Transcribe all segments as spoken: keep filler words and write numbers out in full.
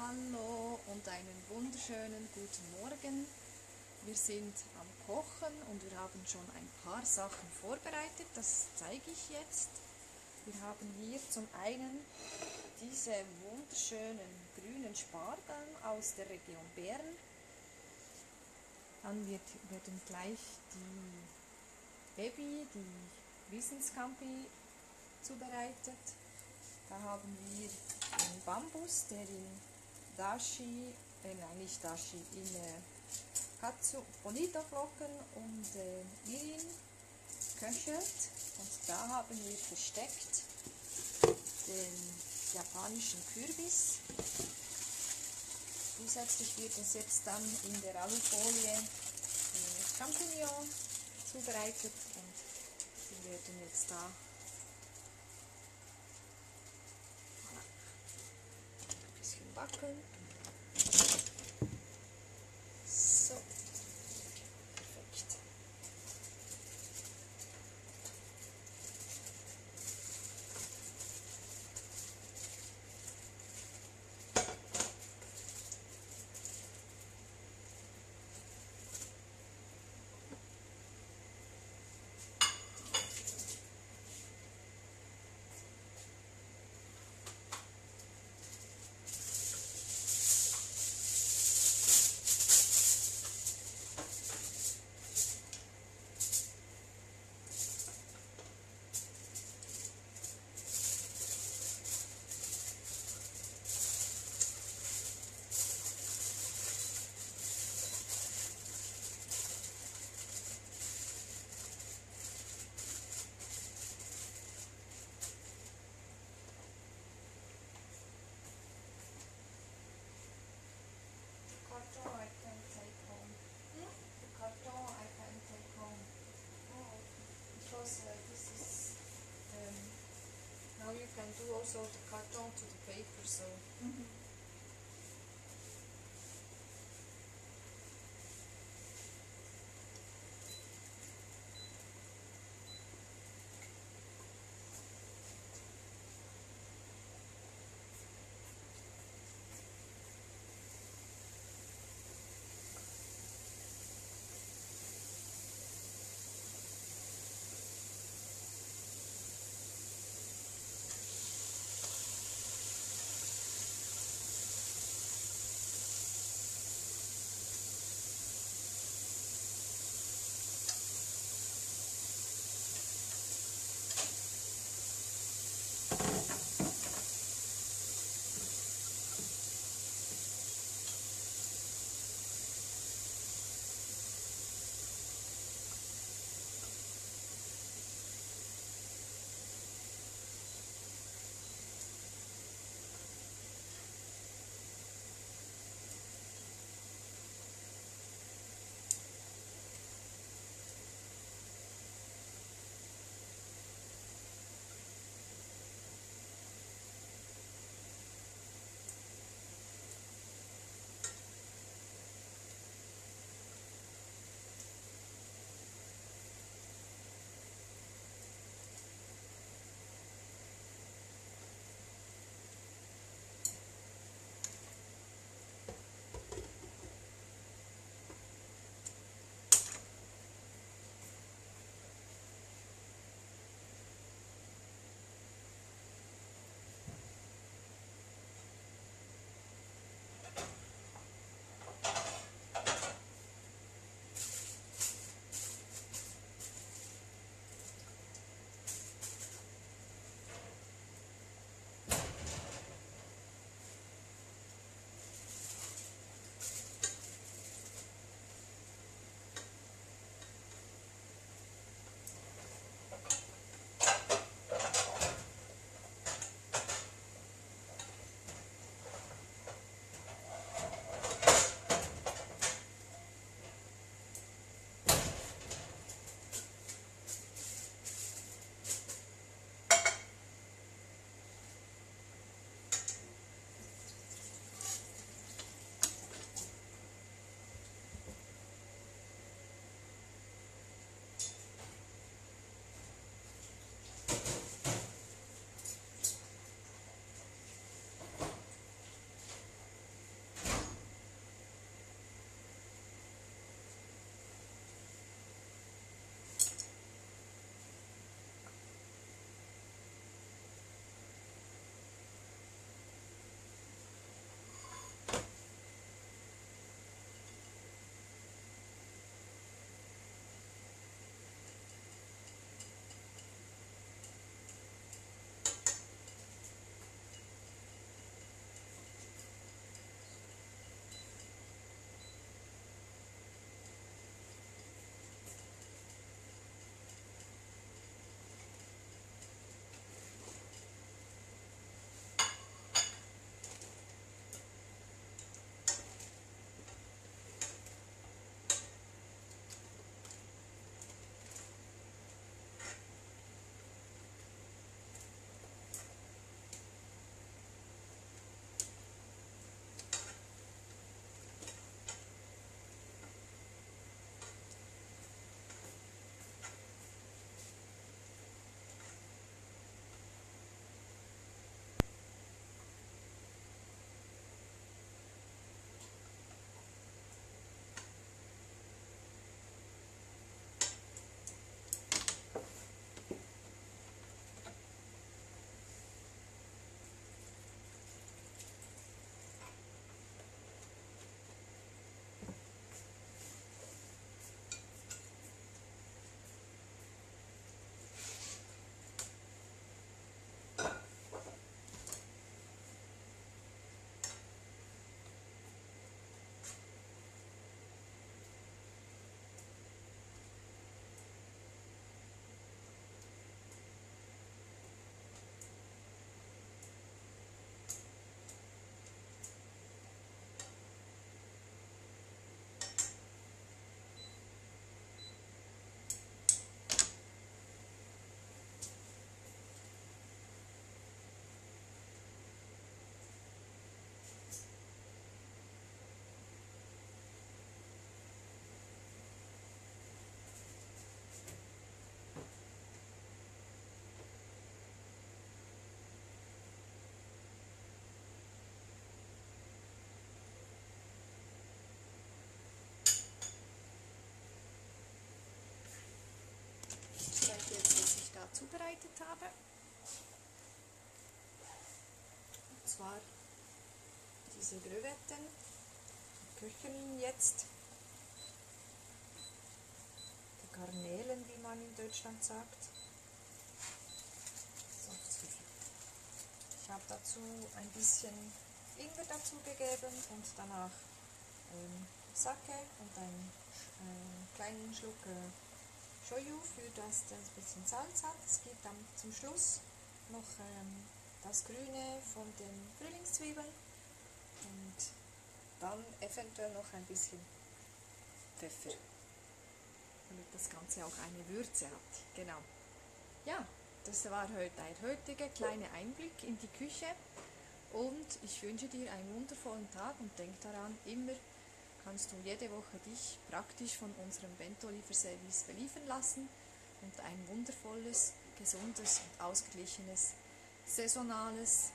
Hallo und einen wunderschönen guten Morgen. Wir sind am Kochen und wir haben schon ein paar Sachen vorbereitet, das zeige ich jetzt. Wir haben hier zum einen diese wunderschönen grünen Spargeln aus der Region Bern. Dann wird, werden gleich die Ebi, die Wissenscampi, zubereitet. Da haben wir einen Bambus, der in Dashi, äh, nein nicht Dashi, in äh, Bonitoflocken und äh, Mirin köchelt. Und da haben wir versteckt den japanischen Kürbis. Zusätzlich wird es jetzt dann in der Alufolie äh, Champignon zubereitet und die werden jetzt da backen. So, perfekt. Do also the carton to the paper, so mm-hmm. gerade zubereitet habe. Und zwar diese Crevetten, die köcheln jetzt. Die Garnelen, wie man in Deutschland sagt. So, ich habe dazu ein bisschen Ingwer dazu gegeben und danach ähm, Sake und einen äh, kleinen Schluck äh, Shoyu, für das das ein bisschen Salz hat. Es gibt dann zum Schluss noch ähm, das Grüne von den Frühlingszwiebeln und dann eventuell noch ein bisschen Pfeffer, damit das Ganze auch eine Würze hat. Genau. Ja, das war heute der heutige kleine Einblick in die Küche. Und ich wünsche dir einen wundervollen Tag und denk daran, immer kannst du jede Woche dich praktisch von unserem Bento-Lieferservice beliefern lassen und ein wundervolles, gesundes und ausgeglichenes, saisonales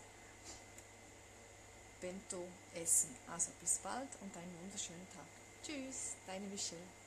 Bento essen. Also bis bald und einen wunderschönen Tag. Tschüss, deine Michelle.